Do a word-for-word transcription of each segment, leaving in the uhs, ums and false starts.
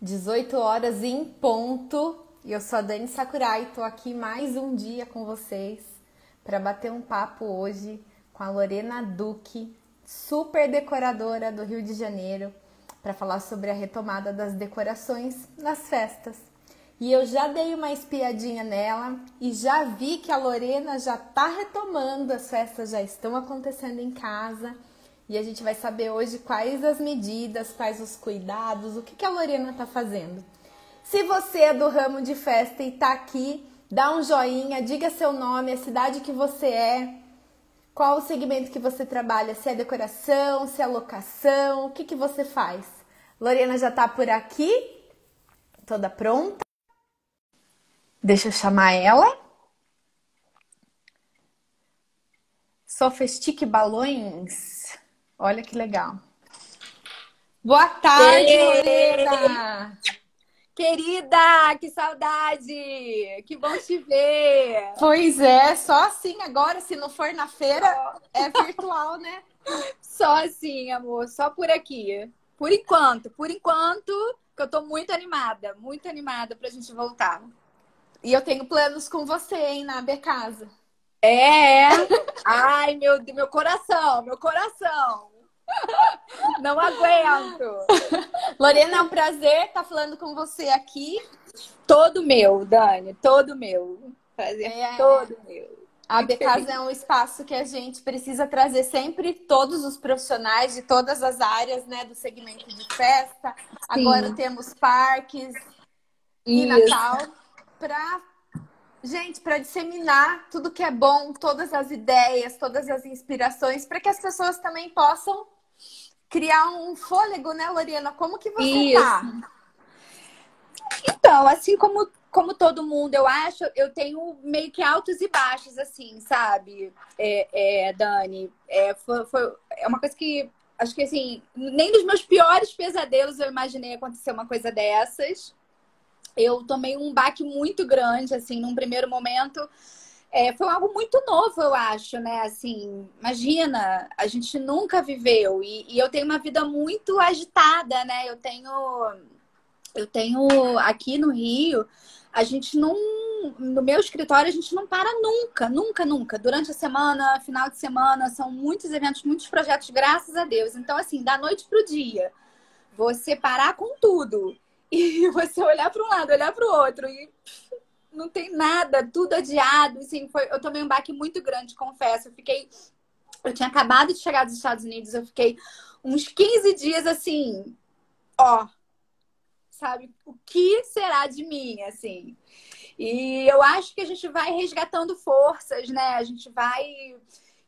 dezoito horas em ponto, e eu sou a Dani Sakurai, tô aqui mais um dia com vocês para bater um papo hoje com a Lorena Duque, super decoradora do Rio de Janeiro, para falar sobre a retomada das decorações nas festas. E eu já dei uma espiadinha nela e já vi que a Lorena já tá retomando, as festas já estão acontecendo em casa. E a gente vai saber hoje quais as medidas, quais os cuidados, o que, que a Lorena tá fazendo. Se você é do ramo de festa e tá aqui, dá um joinha, diga seu nome, a cidade que você é, qual o segmento que você trabalha, se é decoração, se é locação, o que, que você faz. Lorena já tá por aqui, toda pronta. Deixa eu chamar ela. Sofistique Balões. Olha que legal. Boa tarde, Lorena! Querida, que saudade! Que bom te ver! Pois é, só assim agora, se não for na feira, é virtual, né? Só assim, amor, só por aqui. Por enquanto, por enquanto, que eu tô muito animada, muito animada pra gente voltar. E eu tenho planos com você, hein, na Becasa. É, ai, meu, meu coração, meu coração, não aguento. Lorena, é um prazer estar falando com você aqui. Todo meu, Dani, todo meu, prazer é. todo meu. A Becasa é um espaço que a gente precisa trazer sempre todos os profissionais de todas as áreas, né, do segmento de festa. Sim. Agora temos parques e Natal para... Gente, para disseminar tudo que é bom, todas as ideias, todas as inspirações, para que as pessoas também possam criar um fôlego, né, Lorena? Como que você tá? Então, assim como, como todo mundo, eu acho, eu tenho meio que altos e baixos, assim, sabe, é, é, Dani? É, foi, foi, é uma coisa que, acho que assim, nem dos meus piores pesadelos eu imaginei acontecer uma coisa dessas. Eu tomei um baque muito grande, assim, num primeiro momento. É, foi algo muito novo, eu acho, né? Assim, imagina, a gente nunca viveu. E, e eu tenho uma vida muito agitada, né? Eu tenho, eu tenho aqui no Rio, a gente não... No meu escritório, a gente não para nunca, nunca, nunca. Durante a semana, final de semana, são muitos eventos, muitos projetos, graças a Deus. Então, assim, da noite pro dia, você parar com tudo. E você olhar para um lado, olhar para o outro e não tem nada, tudo adiado. Assim, foi, eu tomei um baque muito grande, confesso. Eu fiquei, eu tinha acabado de chegar dos Estados Unidos, eu fiquei uns quinze dias assim, ó, sabe, o que será de mim, assim. E eu acho que a gente vai resgatando forças, né? A gente vai...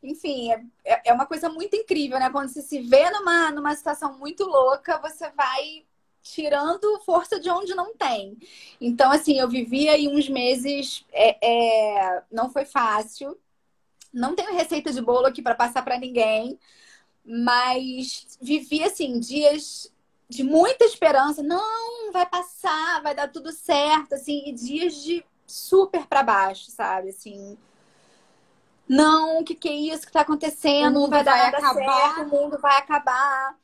Enfim, é, é uma coisa muito incrível, né? Quando você se vê numa, numa situação muito louca, você vai... tirando força de onde não tem. Então, assim, eu vivi aí uns meses, é, é, não foi fácil. Não tenho receita de bolo aqui para passar para ninguém, mas vivi, assim, dias de muita esperança. Não, vai passar, vai dar tudo certo, assim, e dias de super para baixo, sabe? Assim, não, o que que é isso que tá acontecendo? O mundo vai, vai dar nada certo, o mundo vai acabar.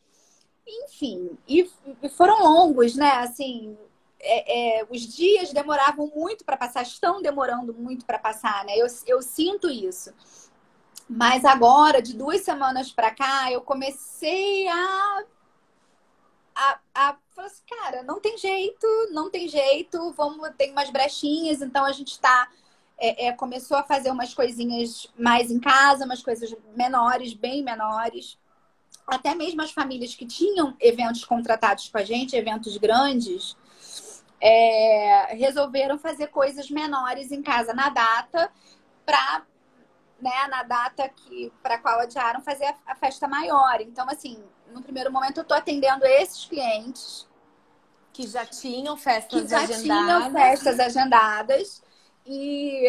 Enfim, e foram longos, né? Assim, é, é, os dias demoravam muito para passar, estão demorando muito para passar, né? Eu, eu sinto isso. Mas agora, de duas semanas para cá, eu comecei a, a, a falar assim, cara, não tem jeito, não tem jeito, vamos, tem umas brechinhas, então a gente tá, é, é, começou a fazer umas coisinhas mais em casa, umas coisas menores, bem menores. Até mesmo as famílias que tinham eventos contratados com a gente, eventos grandes, é, resolveram fazer coisas menores em casa na data, pra, né, na data para a qual adiaram fazer a, a festa maior. Então, assim, no primeiro momento eu estou atendendo esses clientes que já tinham festas que já agendadas. tinham festas agendadas. E,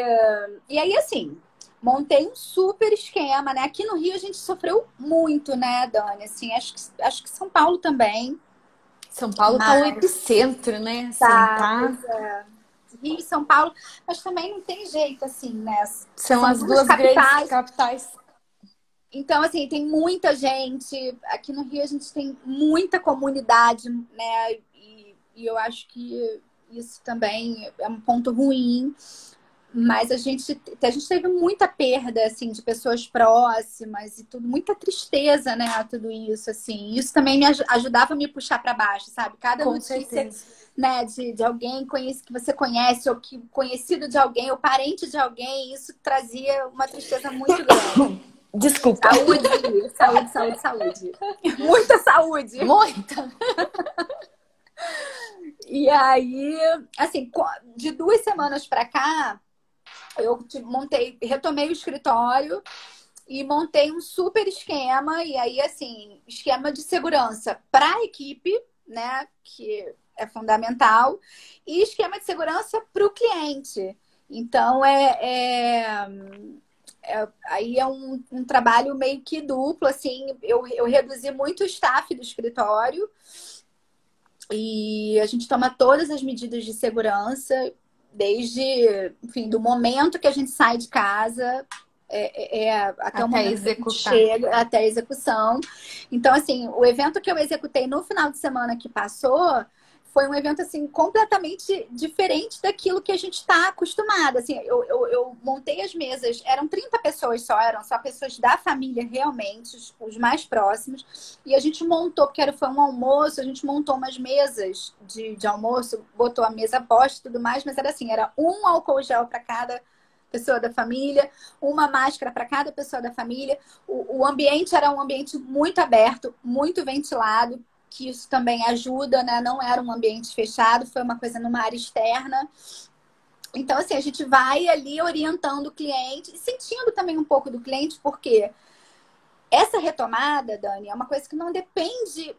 e aí, assim... Montei um super esquema, né? Aqui no Rio a gente sofreu muito, né, Dani? Assim, acho que, acho que São Paulo também. São Paulo mas... tá o epicentro, né? Assim, tá, tá. É. Rio e São Paulo. Mas também não tem jeito, assim, né? São, São as duas capitais. grandes capitais. Então, assim, tem muita gente. Aqui no Rio a gente tem muita comunidade, né? E, E eu acho que isso também é um ponto ruim. Mas a gente, a gente teve muita perda, assim, de pessoas próximas e tudo. Muita tristeza, né? Tudo isso, assim. Isso também me ajudava a me puxar para baixo, sabe? Cada Com notícia, certeza. né? De, de alguém que você conhece ou que conhecido de alguém ou parente de alguém. Isso trazia uma tristeza muito grande. Desculpa. Saúde, saúde, saúde, saúde. Muita saúde. Muita. E aí, assim, de duas semanas para cá... Eu montei, retomei o escritório e montei um super esquema. E aí, assim, esquema de segurança para a equipe, né? Que é fundamental. E esquema de segurança para o cliente. Então, é, é, é, aí é um, um trabalho meio que duplo, assim. Eu, eu reduzi muito o staff do escritório. E a gente toma todas as medidas de segurança... Desde, enfim, do momento que a gente sai de casa é, é, até, até o momento executar. Que a gente chega, até a execução. Então, assim, o evento que eu executei no final de semana que passou foi um evento, assim, completamente diferente daquilo que a gente está acostumada. Assim, eu, eu, eu montei as mesas, eram trinta pessoas só, eram só pessoas da família realmente, os, os mais próximos. E a gente montou, porque era, foi um almoço, a gente montou umas mesas de, de almoço, botou a mesa posta e tudo mais, mas era assim, era um álcool gel para cada pessoa da família, uma máscara para cada pessoa da família. O, o ambiente era um ambiente muito aberto, muito ventilado, que isso também ajuda, né? Não era um ambiente fechado, foi uma coisa numa área externa. Então, assim, a gente vai ali orientando o cliente, sentindo também um pouco do cliente, porque essa retomada, Dani, é uma coisa que não depende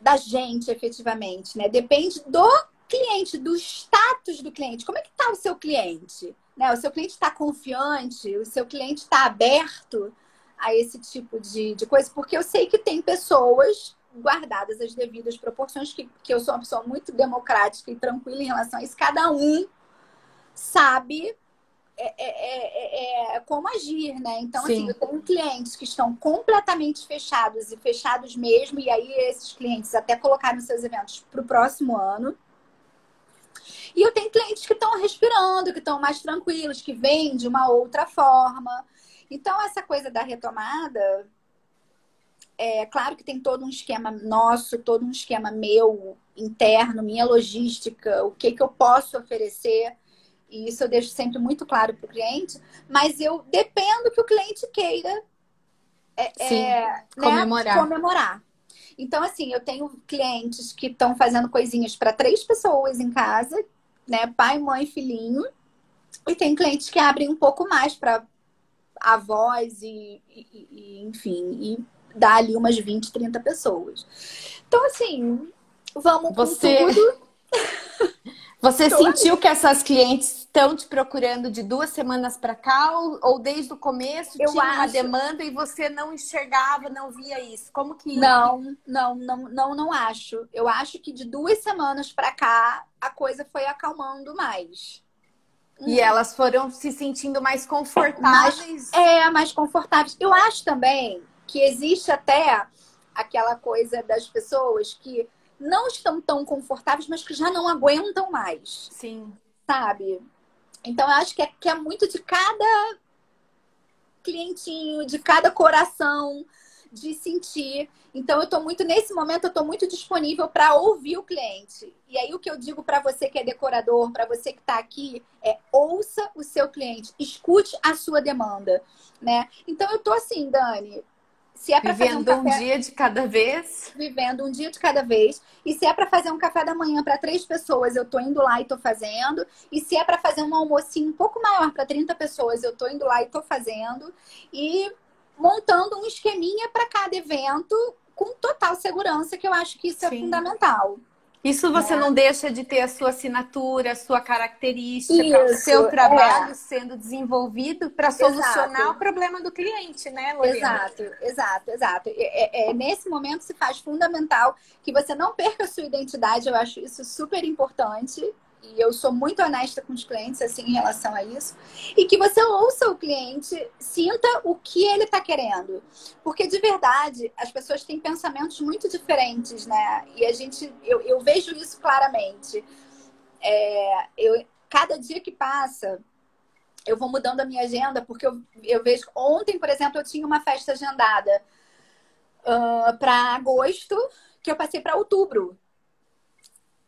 da gente, efetivamente, né? Depende do cliente, do status do cliente. Como é que tá o seu cliente? Né? O seu cliente tá confiante? O seu cliente tá aberto a esse tipo de, de coisa? Porque eu sei que tem pessoas... guardadas as devidas proporções, que, que eu sou uma pessoa muito democrática e tranquila em relação a isso. Cada um sabe é, é, é, é, como agir, né? Então, Sim. assim, eu tenho clientes que estão completamente fechados e fechados mesmo, e aí esses clientes até colocaram seus eventos para o próximo ano. E eu tenho clientes que estão respirando, que estão mais tranquilos, que vêm de uma outra forma. Então, essa coisa da retomada... É claro que tem todo um esquema nosso, todo um esquema meu, interno, minha logística, o que, que eu posso oferecer. E isso eu deixo sempre muito claro para o cliente. Mas eu dependo que o cliente queira é, Sim, é, comemorar. Né, comemorar. Então, assim, eu tenho clientes que estão fazendo coisinhas para três pessoas em casa, né? Pai, mãe, filhinho. E tem clientes que abrem um pouco mais para avós e, e, e enfim... E... Dá ali umas vinte, trinta pessoas. Então, assim, vamos você... com tudo. Você Tô sentiu ali. que essas clientes estão te procurando de duas semanas para cá? Ou, ou desde o começo eu tinha acho... uma demanda e você não enxergava, não via isso? Como que... Não, não, não, não, não acho. Eu acho que de duas semanas para cá, a coisa foi acalmando mais. E hum. elas foram se sentindo mais confortáveis. Mas, é, mais confortáveis. Eu acho também... que existe até aquela coisa das pessoas que não estão tão confortáveis, mas que já não aguentam mais. Sim. Sabe? Então, eu acho que é, que é muito de cada clientinho, de cada coração, de sentir. Então, eu tô muito, nesse momento, eu tô muito disponível para ouvir o cliente. E aí, o que eu digo para você que é decorador, para você que tá aqui, é ouça o seu cliente, escute a sua demanda, né? Então, eu tô assim, Dani... Se é pra vivendo fazer um, café... um dia de cada vez. Vivendo um dia de cada vez. E se é para fazer um café da manhã para três pessoas, eu tô indo lá e tô fazendo. E se é para fazer um almocinho um pouco maior para trinta pessoas, eu tô indo lá e tô fazendo. E montando um esqueminha para cada evento com total segurança, que eu acho que isso Sim. é fundamental. Isso você é. não deixa de ter a sua assinatura, a sua característica, Isso, o seu trabalho é. sendo desenvolvido para solucionar exato. o problema do cliente, né, Lorena? Exato, exato, exato. É, é, nesse momento se faz fundamental que você não perca a sua identidade, eu acho isso super importante. e eu sou muito honesta com os clientes assim em relação a isso, e que você ouça o cliente, sinta o que ele está querendo, porque de verdade as pessoas têm pensamentos muito diferentes, né? E a gente, eu, eu vejo isso claramente. É, eu, cada dia que passa eu vou mudando a minha agenda, porque eu, eu vejo... Ontem, por exemplo, eu tinha uma festa agendada uh, para agosto, que eu passei para outubro.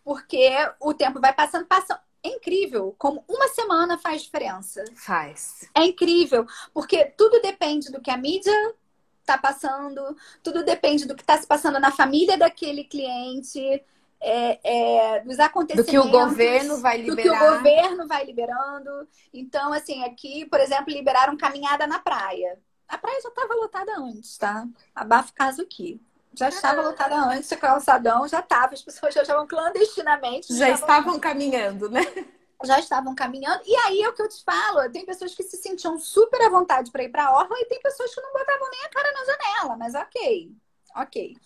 Porque o tempo vai passando, passa... É incrível como uma semana faz diferença. Faz. É incrível, porque tudo depende do que a mídia está passando, tudo depende do que está se passando na família daquele cliente... É, é, dos acontecimentos, do que o governo vai liberar. Do que o governo vai liberando. Então, assim, aqui, por exemplo, liberaram caminhada na praia. A praia já estava lotada antes, tá? Abafa o caso aqui. Já estava lotada antes, o calçadão já estava. As pessoas já estavam clandestinamente. Já, já estavam, estavam caminhando, né? Já estavam caminhando. E aí é o que eu te falo. Tem pessoas que se sentiam super à vontade para ir para a orla e tem pessoas que não botavam nem a cara na janela. Mas ok. Ok.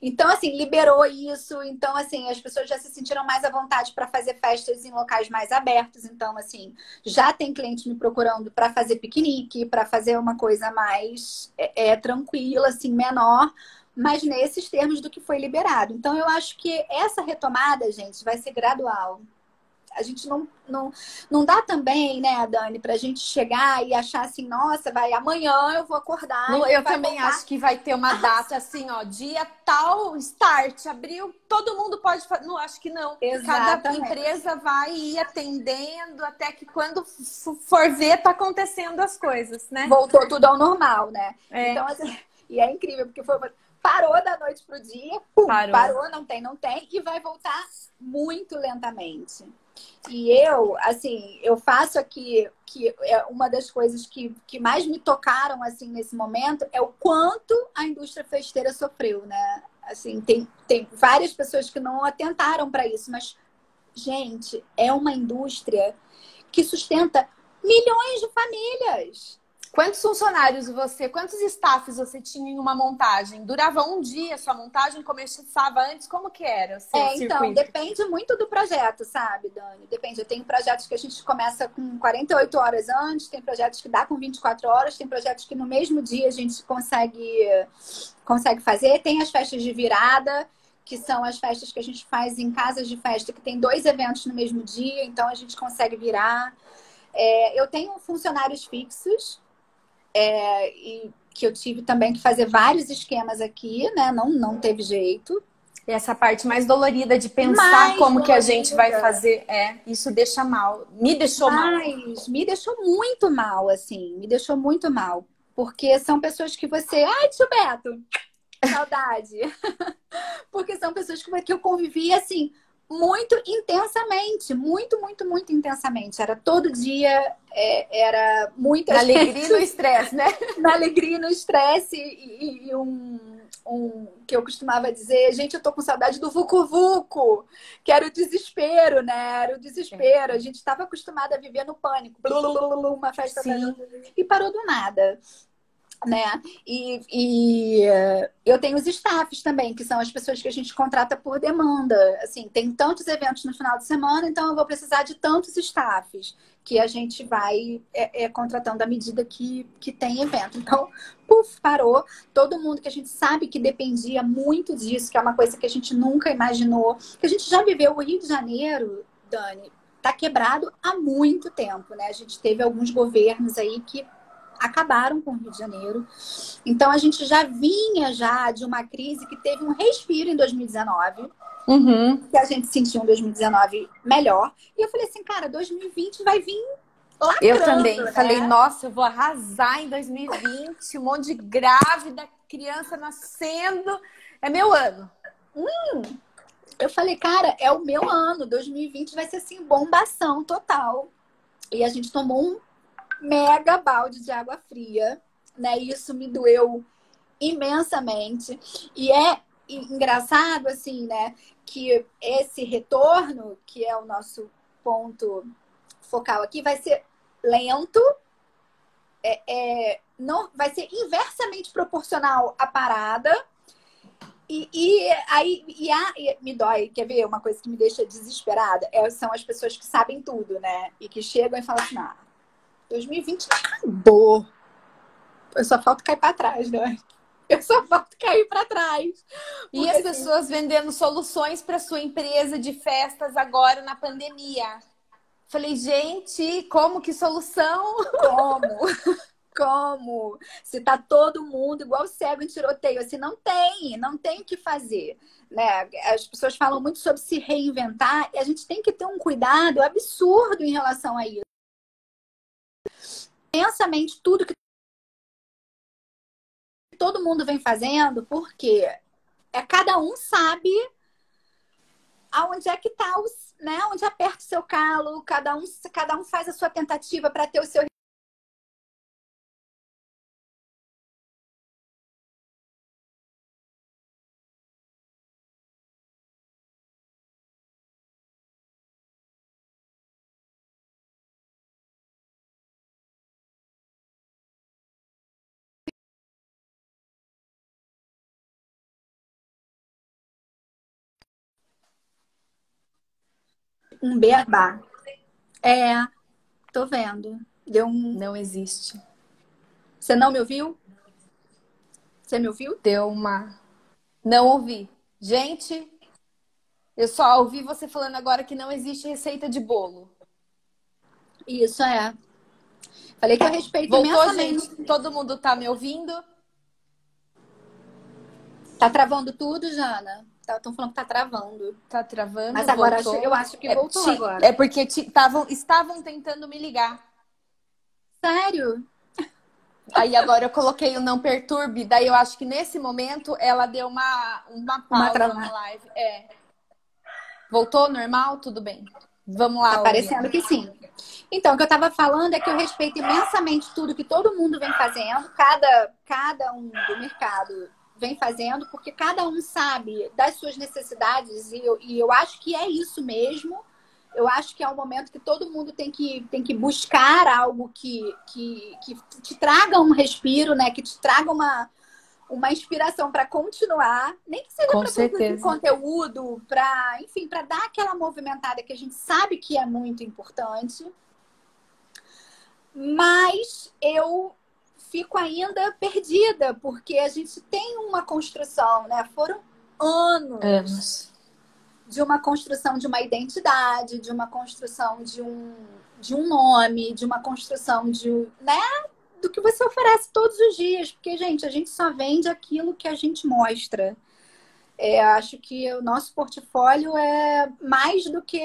Então, assim, liberou isso. Então, assim, as pessoas já se sentiram mais à vontade para fazer festas em locais mais abertos. Então, assim, já tem cliente me procurando para fazer piquenique, para fazer uma coisa mais é, é, tranquila, assim, menor, mas nesses termos do que foi liberado. Então, eu acho que essa retomada, gente, vai ser gradual. A gente não, não, não dá também, né, Dani, pra gente chegar e achar assim, nossa, vai, amanhã eu vou acordar. Não, eu também voltar. Acho que vai ter uma data assim, ó, dia tal, start, abril, todo mundo pode fazer. Não, acho que não. Exatamente. Cada empresa vai ir atendendo até que quando for ver, tá acontecendo as coisas, né? Voltou tudo ao normal, né? É. Então, assim, e é incrível, porque foi... Parou da noite pro dia, pum, parou. parou, não tem, não tem, e vai voltar muito lentamente. E eu, assim, eu faço aqui, que é uma das coisas que, que mais me tocaram, assim, nesse momento, é o quanto a indústria festeira sofreu, né? Assim, tem, tem várias pessoas que não atentaram para isso, mas, gente, é uma indústria que sustenta milhões de famílias. Quantos funcionários você, quantos staffs você tinha em uma montagem? Durava um dia, sua montagem começava antes? Como que era? Assim, é, então, circuito? Depende muito do projeto, sabe, Dani? Depende. Eu tenho projetos que a gente começa com quarenta e oito horas antes, tem projetos que dá com vinte e quatro horas, tem projetos que no mesmo dia a gente consegue, consegue fazer. Tem as festas de virada, que são as festas que a gente faz em casas de festa, que tem dois eventos no mesmo dia, então a gente consegue virar. É, eu tenho funcionários fixos, É, e que eu tive também que fazer vários esquemas aqui, né? Não, não teve jeito. E essa parte mais dolorida de pensar mais como dolorida. Que a gente vai fazer. É, isso deixa mal. Me deixou mais, mal. Me deixou muito mal, assim. Me deixou muito mal. Porque são pessoas que você... Ai, tio Beto! Saudade! Porque são pessoas que eu convivi, assim... Muito intensamente, muito, muito, muito intensamente. Era todo dia, é, era muita... Na alegria e no estresse, né? Na alegria e no estresse e, e um, um... Que eu costumava dizer, gente, eu tô com saudade do vucu-vucu, que era o desespero, né? Era o desespero. A gente estava acostumada a viver no pânico. Blulululu, uma festa... E parou do nada. Né? E, e eu tenho os staffs também, que são as pessoas que a gente contrata por demanda. Assim, tem tantos eventos no final de semana, então eu vou precisar de tantos staffs que a gente vai é, é, contratando à medida que, que tem evento. Então, puf, parou. Todo mundo que a gente sabe que dependia muito disso, que é uma coisa que a gente nunca imaginou, que a gente já viveu. O Rio de Janeiro, Dani, tá quebrado há muito tempo, né? A gente teve alguns governos aí que acabaram com o Rio de Janeiro. Então, a gente já vinha já de uma crise que teve um respiro em dois mil e dezenove. Uhum. Que a gente sentiu em dois mil e dezenove melhor. E eu falei assim, cara, dois mil e vinte vai vir lacrando. Eu também. Né? Falei, nossa, eu vou arrasar em dois mil e vinte. Um monte de grávida, criança nascendo. É meu ano. Hum. Eu falei, cara, é o meu ano. dois mil e vinte vai ser assim, bombação total. E a gente tomou um mega balde de água fria, né? Isso me doeu imensamente. E é engraçado, assim, né? Que esse retorno, que é o nosso ponto focal aqui, vai ser lento, é, é, não, vai ser inversamente proporcional à parada. E, e aí e a, e me dói, quer ver? Uma coisa que me deixa desesperada é, são as pessoas que sabem tudo, né? E que chegam e falam assim, ah, dois mil e vinte acabou. Eu só falta cair para trás, né? Eu só falta cair para trás. E as assim... pessoas vendendo soluções para sua empresa de festas agora na pandemia. Falei, gente, como que solução? Como? Como? Se tá todo mundo igual cego em tiroteio, assim, não tem, não tem o que fazer, né? As pessoas falam muito sobre se reinventar e a gente tem que ter um cuidado absurdo em relação a isso. Intensamente tudo que todo mundo vem fazendo, porque é, cada um sabe aonde é que tá, os, né? Onde aperta o seu calo, cada um, cada um faz a sua tentativa para ter o seu um beabá. É, tô vendo. Deu um... Não existe. Você não me ouviu? Você me ouviu? Deu uma... Não ouvi. Gente, eu só ouvi você falando agora que não existe receita de bolo. Isso, é. Falei que eu respeito Voltou, gente. Todo mundo tá me ouvindo? Tá travando tudo, Jana? Estão falando que tá travando. Tá travando, Mas agora acho, eu acho que é, voltou te, agora. É porque te, tavam, estavam tentando me ligar. Sério? Aí agora eu coloquei o não perturbe. Daí eu acho que nesse momento ela deu uma, uma pausa uma na live. É. Voltou normal? Tudo bem. Vamos lá. Tá parecendo que sim. Então, o que eu tava falando é que eu respeito imensamente tudo que todo mundo vem fazendo. Cada, cada um do mercado... vem fazendo, porque cada um sabe das suas necessidades e eu, e eu acho que é isso mesmo. Eu acho que é um momento que todo mundo tem que, tem que buscar algo que, que, que te traga um respiro, né? Que te traga uma, uma inspiração para continuar, nem que seja para produzir conteúdo, para, enfim, para dar aquela movimentada que a gente sabe que é muito importante. Mas eu fico ainda perdida, porque a gente tem uma construção, né? Foram anos, anos de uma construção de uma identidade, de uma construção de um, de um nome, de uma construção de um, né? Do que você oferece todos os dias. Porque, gente, a gente só vende aquilo que a gente mostra. É, acho que o nosso portfólio é mais do que,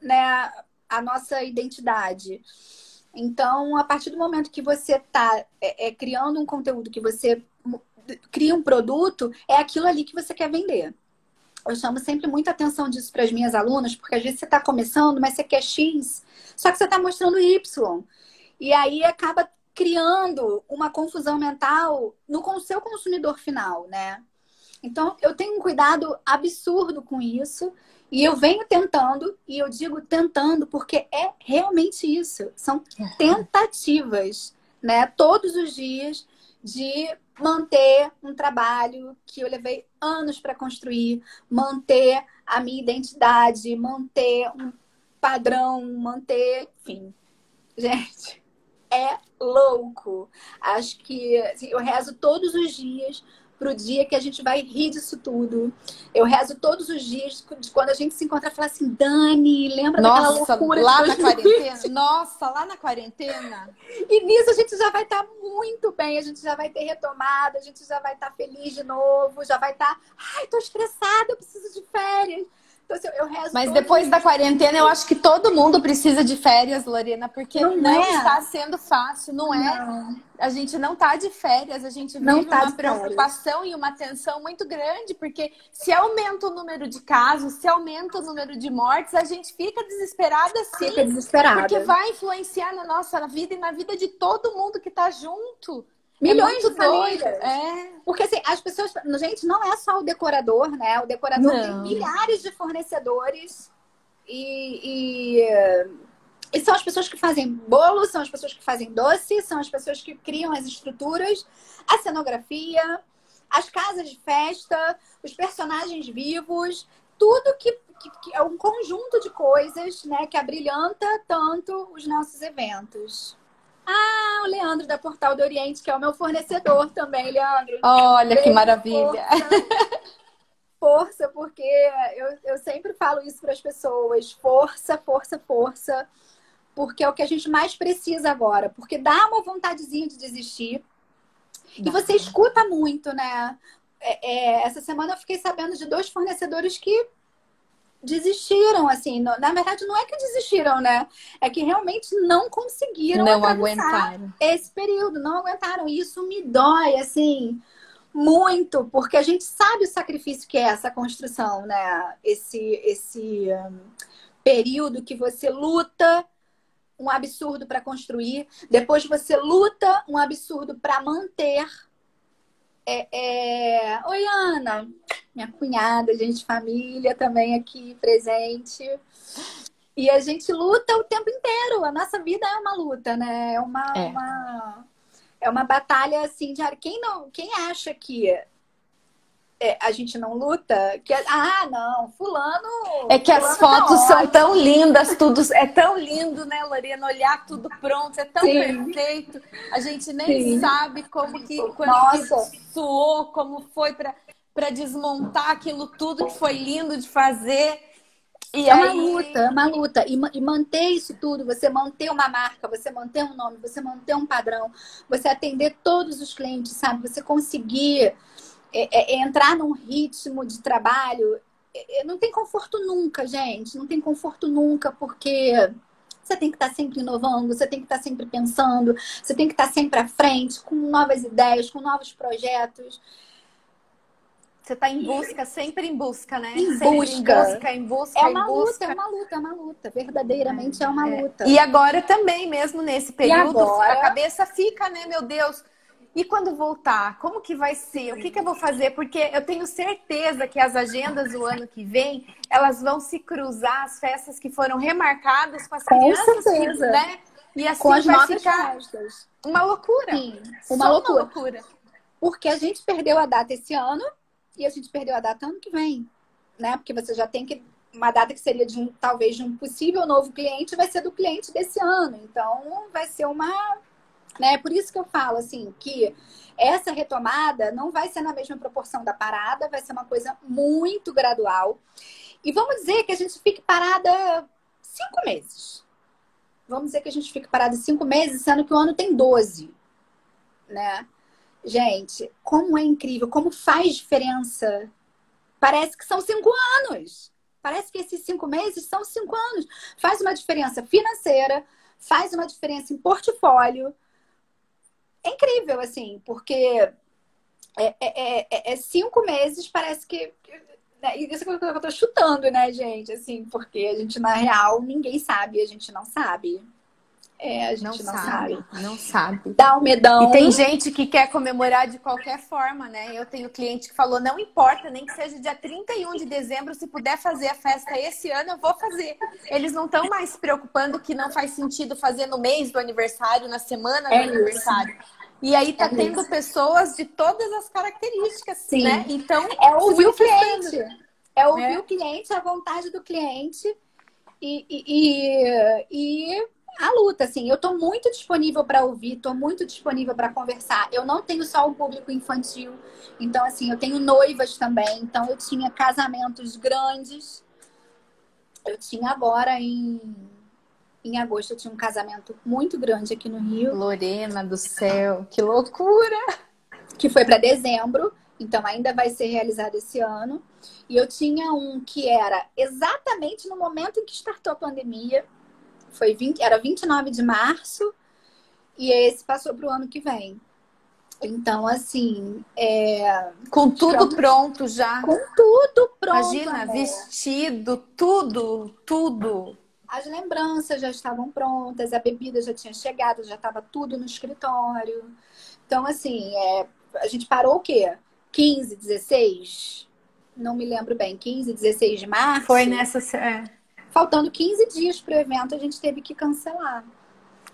né, a nossa identidade. Então, a partir do momento que você está é, é, criando um conteúdo, que você cria um produto, é aquilo ali que você quer vender. Eu chamo sempre muita atenção disso para as minhas alunas, porque às vezes você está começando, mas você quer X, só que você está mostrando Y. E aí acaba criando uma confusão mental no seu consumidor final, né? Então, eu tenho um cuidado absurdo com isso. E eu venho tentando, e eu digo tentando porque é realmente isso. São tentativas, né? Todos os dias de manter um trabalho que eu levei anos para construir, manter a minha identidade, manter um padrão, manter... Enfim, gente, é louco. Acho que assim, eu rezo todos os dias... pro dia que a gente vai rir disso tudo. Eu rezo todos os dias de quando a gente se encontra e fala assim, Dani, lembra Nossa, daquela loucura lá na quarentena? Nossa, lá na quarentena? E nisso a gente já vai estar tá muito bem, a gente já vai ter retomado, a gente já vai estar tá feliz de novo, já vai estar, tá, ai, tô estressada, eu preciso de férias. Então, assim, eu rezo Mas depois da quarentena, eu acho que todo mundo precisa de férias, Lorena, porque não, não é. está sendo fácil, não, não é? A gente não tá de férias, a gente não vive tá uma preocupação férias. E uma tensão muito grande, porque se aumenta o número de casos, se aumenta o número de mortes, a gente fica desesperada sim. Fica desesperada. Porque vai influenciar na nossa vida e na vida de todo mundo que tá junto. Milhões é de famílias. É. Porque assim, as pessoas... Gente, não é só o decorador, né? O decorador não. tem milhares de fornecedores e, e... E são as pessoas que fazem bolo, são as pessoas que fazem doce, são as pessoas que criam as estruturas, a cenografia, as casas de festa, os personagens vivos, tudo que, que, que é um conjunto de coisas, né, que abrilhanta tanto os nossos eventos. Ah, o Leandro da Portal do Oriente, que é o meu fornecedor também, Leandro. Olha, beijo, que maravilha. Força, força, porque eu, eu sempre falo isso para as pessoas. Força, força, força. Porque é o que a gente mais precisa agora. Porque dá uma vontadezinha de desistir. Dá. E você escuta muito, né? É, é, essa semana eu fiquei sabendo de dois fornecedores que desistiram, assim, na verdade não é que desistiram, né? É que realmente não conseguiram não aguentaram esse período, não aguentaram. E isso me dói, assim, muito, porque a gente sabe o sacrifício que é essa construção, né? Esse, esse um, período que você luta um absurdo para construir, depois você luta um absurdo para manter. É, é... Oi, Ana, minha cunhada, gente, família também aqui presente. E a gente luta o tempo inteiro. A nossa vida é uma luta, né? É uma, é. uma... É uma batalha, assim, de... Quem, não... Quem acha que é, a gente não luta? Que... Ah, não, fulano... É que fulano as fotos são tão lindas, tudo... É tão lindo, né, Lorena? Olhar tudo pronto, é tão Sim. perfeito. A gente nem Sim. sabe como que... Quando nossa. Que suou, como foi pra... para desmontar aquilo tudo que foi lindo de fazer. E é aí... uma luta, é uma luta. E, e manter isso tudo, você manter uma marca, você manter um nome, você manter um padrão, você atender todos os clientes, sabe? Você conseguir é, é, entrar num ritmo de trabalho. É, não tem conforto nunca, gente. Não tem conforto nunca, porque... Você tem que estar sempre inovando, você tem que estar sempre pensando, você tem que estar sempre à frente, com novas ideias, com novos projetos. Você tá em busca, sempre em busca, né? Em sempre busca. Em busca, em busca, é uma em busca. luta, é uma luta, é uma luta. Verdadeiramente é, é uma é. luta. E agora também, mesmo nesse período, a cabeça fica, né? Meu Deus, e quando voltar? Como que vai ser? O que que eu vou fazer? Porque eu tenho certeza que as agendas do ano que vem, elas vão se cruzar, as festas que foram remarcadas com as com crianças, certeza. Né? E assim com as vai ficar festas. Uma loucura. Sim, uma loucura. uma loucura. Porque a gente perdeu a data esse ano, e a gente perdeu a data ano que vem, né? Porque você já tem que... Uma data que seria de um, talvez de um possível novo cliente vai ser do cliente desse ano. Então, vai ser uma... né? Por isso que eu falo, assim, que essa retomada não vai ser na mesma proporção da parada, vai ser uma coisa muito gradual. E vamos dizer que a gente fique parada cinco meses. Vamos dizer que a gente fique parada cinco meses, sendo que o ano tem doze, né? Gente, como é incrível, como faz diferença. Parece que são cinco anos. Parece que esses cinco meses são cinco anos. Faz uma diferença financeira, faz uma diferença em portfólio. É incrível, assim, porque é, é, é, é cinco meses, parece que... Né? Isso que eu tô chutando, né, gente? Assim, porque a gente, na real, ninguém sabe, a gente não sabe. É, a gente não, não sabe, sabe. Não sabe. Dá um medão. E tem gente que quer comemorar de qualquer forma, né? Eu tenho cliente que falou, não importa, nem que seja dia trinta e um de dezembro, se puder fazer a festa esse ano, eu vou fazer. Eles não estão mais se preocupando que não faz sentido fazer no mês do aniversário, na semana do é aniversário. Isso. E aí tá é tendo isso. pessoas de todas as características, Sim. né? Então, é ouvir o cliente. É ouvir é. o cliente, a vontade do cliente e... e, e, e... a luta, assim, eu tô muito disponível para ouvir, tô muito disponível para conversar. Eu não tenho só o público infantil, então, assim, eu tenho noivas também. Então, eu tinha casamentos grandes. Eu tinha agora em, em agosto, eu tinha um casamento muito grande aqui no Rio. Lorena do céu, que loucura! Que foi para dezembro, então ainda vai ser realizado esse ano. E eu tinha um que era exatamente no momento em que startou a pandemia. Foi vinte, era vinte e nove de março e esse passou para o ano que vem. Então, assim... É... Com tudo pronto, pronto já. Com tudo pronto. Imagina, amor. Vestido, tudo, tudo. As lembranças já estavam prontas, a bebida já tinha chegado, já estava tudo no escritório. Então, assim, é... a gente parou o quê? quinze, dezesseis? Não me lembro bem. quinze, dezesseis de março? Foi nessa... É. Faltando quinze dias para o evento, a gente teve que cancelar.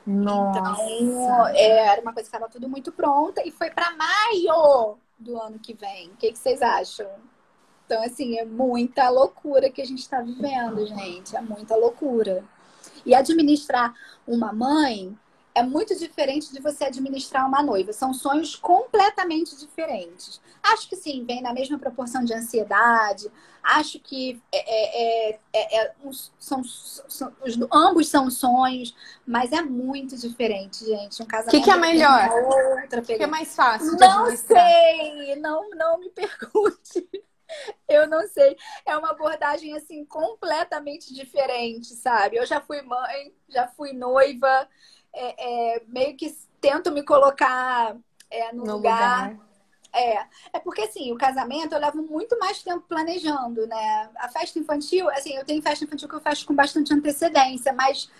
Nossa! Então, é, era uma coisa que estava tudo muito pronta. E foi para maio do ano que vem. O que, que vocês acham? Então, assim, é muita loucura que a gente está vivendo, gente. É muita loucura. E administrar uma mãe é muito diferente de você administrar uma noiva. São sonhos completamente diferentes. Acho que sim, vem na mesma proporção de ansiedade. Acho que é, é, é, é, são, são, os, ambos são sonhos, mas é muito diferente, gente. Um casamento. O que, que é melhor? O que, que é mais fácil? Não sei, não, não me pergunte. Eu não sei, é uma abordagem assim completamente diferente, sabe? Eu já fui mãe, já fui noiva, é, é, meio que tento me colocar é, no, no lugar. lugar. É, é porque assim, o casamento eu levo muito mais tempo planejando, né? A festa infantil, assim, eu tenho festa infantil que eu faço com bastante antecedência, mas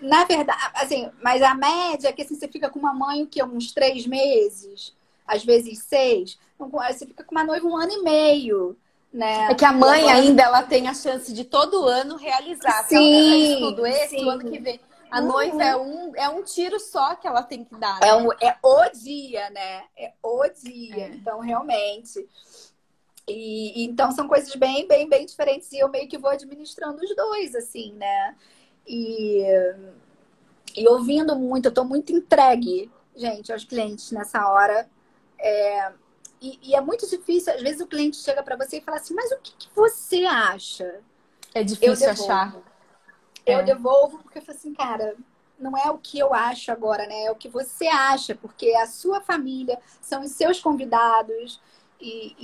na verdade, assim, mas a média é que assim, você fica com uma mãe o quê? Uns três meses. Às vezes seis, então, você fica com uma noiva um ano e meio, né? É que a mãe então, ainda ela tem a chance de todo ano realizar. Sim, tudo esse sim. O ano que vem. A uhum. noiva é um, é um tiro só que ela tem que dar. Né? É, um, é o dia, né? É o dia. É. Então, realmente. E, e então são coisas bem, bem, bem diferentes. E eu meio que vou administrando os dois, assim, né? E, e ouvindo muito, eu tô muito entregue, gente, aos clientes nessa hora. É, e, e é muito difícil, às vezes o cliente chega para você e fala assim, mas o que, que você acha? É difícil eu achar. Eu é. devolvo porque eu falo assim, cara, não é o que eu acho agora, né? É o que você acha, porque é a sua família, são os seus convidados. E,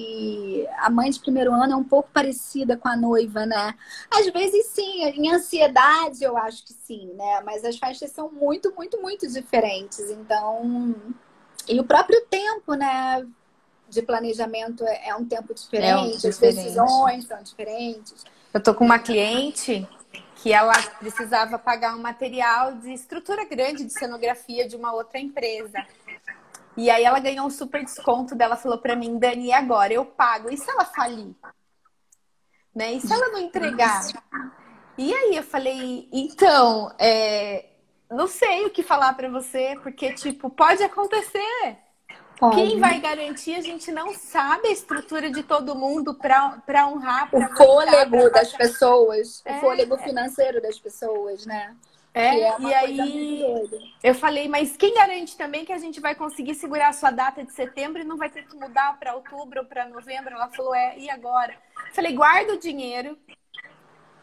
e a mãe de primeiro ano é um pouco parecida com a noiva, né? Às vezes sim, em ansiedade eu acho que sim, né? Mas as festas são muito, muito, muito diferentes, então... E o próprio tempo, né, de planejamento é um tempo diferente, é um diferente. As decisões são diferentes. Eu tô com uma cliente que ela precisava pagar um material de estrutura grande de cenografia de uma outra empresa. E aí ela ganhou um super desconto dela, falou pra mim, Dani, e agora? Eu pago. E se ela falir? Né? E se ela não entregar? E aí eu falei, então... É... Não sei o que falar pra você, porque, tipo, pode acontecer. Pode. Quem vai garantir, a gente não sabe a estrutura de todo mundo pra, pra honrar. Pra o fôlego pra... das pessoas, é, o fôlego financeiro das pessoas, né? É, que é uma e coisa aí muito doida. Eu falei, mas quem garante também que a gente vai conseguir segurar a sua data de setembro e não vai ter que mudar pra outubro ou pra novembro? Ela falou, é, e agora? Eu falei, guarda o dinheiro.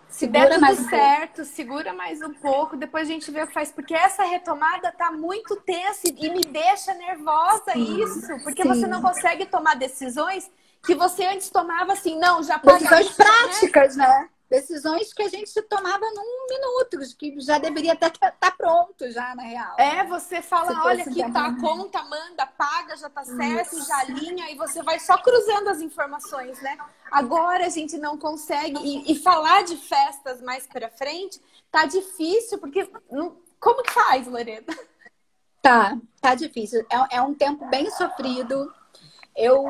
Se der tudo certo, segura mais um pouco, depois a gente vê o que faz. Porque essa retomada tá muito tensa e me deixa nervosa sim, isso. Porque sim. Você não consegue tomar decisões que você antes tomava assim, não, já paga. Decisões isso, práticas, né? né? Decisões que a gente tomava num minuto, que já deveria estar tá, tá pronto já, na real. É, você fala, você olha aqui, tá a conta, manda, paga, já tá certo, isso. já alinha, e você vai só cruzando as informações, né? Agora a gente não consegue, e, e falar de festas mais pra frente tá difícil, porque não, como que faz, Lorena? Tá, tá difícil. É, é um tempo bem sofrido. Eu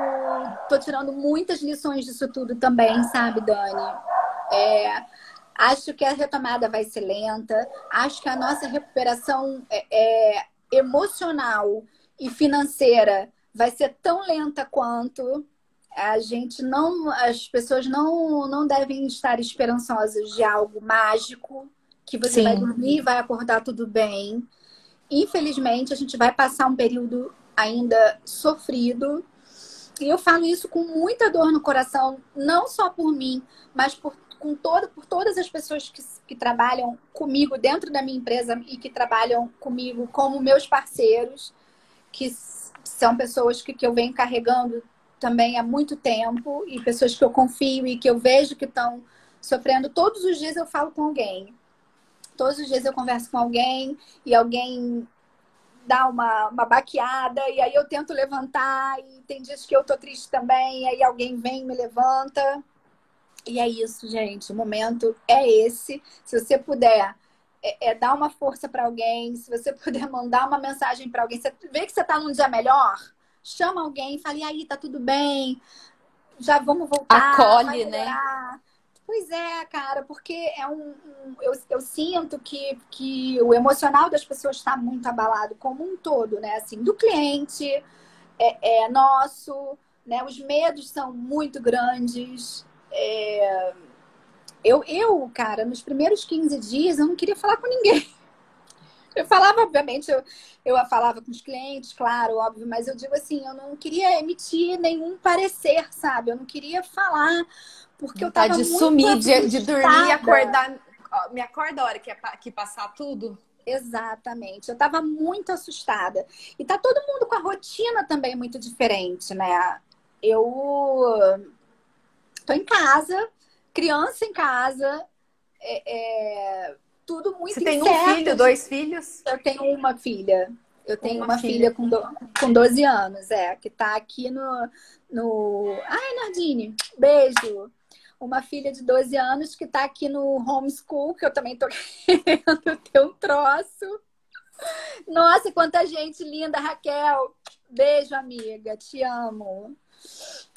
tô tirando muitas lições disso tudo também, sabe, Dani? É, acho que a retomada vai ser lenta. Acho que a nossa recuperação é, é, emocional e financeira vai ser tão lenta quanto. A gente não, as pessoas não, não devem estar esperançosas de algo mágico, que você Sim. vai dormir e vai acordar tudo bem. Infelizmente, a gente vai passar um período ainda sofrido. E eu falo isso com muita dor no coração, não só por mim, mas por Com todo, por todas as pessoas que, que trabalham comigo dentro da minha empresa e que trabalham comigo como meus parceiros, que são pessoas que, que eu venho carregando também há muito tempo e pessoas que eu confio e que eu vejo que estão sofrendo. Todos os dias eu falo com alguém. Todos os dias eu converso com alguém e alguém dá uma, uma baqueada e aí eu tento levantar e tem dias que eu tô triste também e aí alguém vem e me levanta. E é isso, gente. O momento é esse. Se você puder é, é dar uma força para alguém, se você puder mandar uma mensagem para alguém, você vê que você tá num dia melhor, chama alguém e fala, e aí, tá tudo bem? Já vamos voltar. Acolhe, né? Pois é, cara, porque é um, um eu, eu sinto que, que o emocional das pessoas tá muito abalado como um todo, né? Assim, do cliente... é, é nosso, né? Os medos são muito grandes. É... Eu, eu, cara, nos primeiros quinze dias eu não queria falar com ninguém. Eu falava, obviamente, eu, eu falava com os clientes, claro, óbvio, mas eu digo assim, eu não queria emitir nenhum parecer, sabe? Eu não queria falar, porque eu tava de muito sumir, de, de dormir e acordar, me acorda a hora que, é, que passar tudo. Exatamente, eu tava muito assustada. E tá todo mundo com a rotina também muito diferente, né? Eu tô em casa, criança em casa, é... é... tudo muito incerto. Você tem um filho, dois filhos? Eu tenho uma filha. Eu tenho uma, uma filha, filha com, do, com doze anos, é. Que tá aqui no... no... Ai, Nardine, beijo. Uma filha de doze anos que tá aqui no homeschool, que eu também tô querendo ter um troço. Nossa, quanta gente linda, Raquel. Beijo, amiga. Te amo.